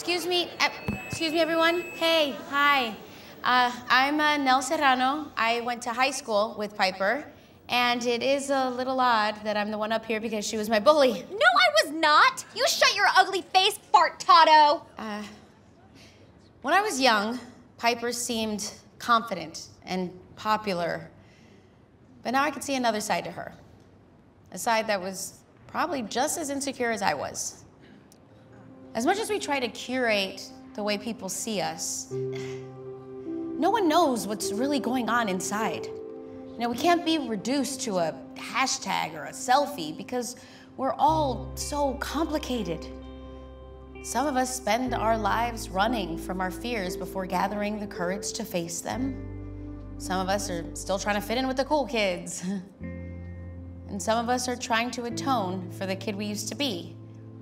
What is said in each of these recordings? Excuse me, everyone. Hey, hi. I'm Nell Serrano. I went to high school with Piper, and it is a little odd that I'm the one up here because she was my bully. No, I was not. You shut your ugly face, fart-tado. When I was young, Piper seemed confident and popular, but now I could see another side to her, a side that was probably just as insecure as I was. As much as we try to curate the way people see us, no one knows what's really going on inside. You know, we can't be reduced to a hashtag or a selfie because we're all so complicated. Some of us spend our lives running from our fears before gathering the courage to face them. Some of us are still trying to fit in with the cool kids. And some of us are trying to atone for the kid we used to be.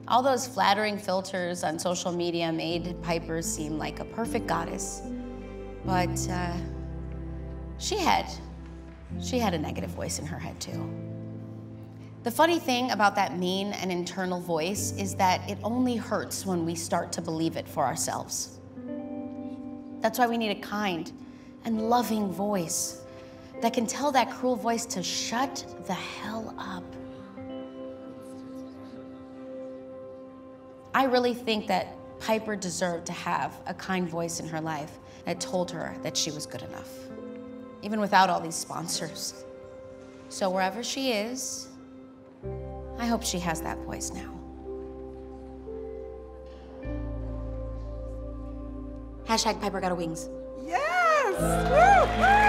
All those flattering filters on social media made Piper seem like a perfect goddess. But she had a negative voice in her head too. The funny thing about that mean and internal voice is that it only hurts when we start to believe it for ourselves. That's why we need a kind and loving voice that can tell that cruel voice to shut the hell up. I really think that Piper deserved to have a kind voice in her life that told her that she was good enough, even without all these sponsors. So wherever she is, I hope she has that voice now. #PiperGotHerWings. Yes! Woo!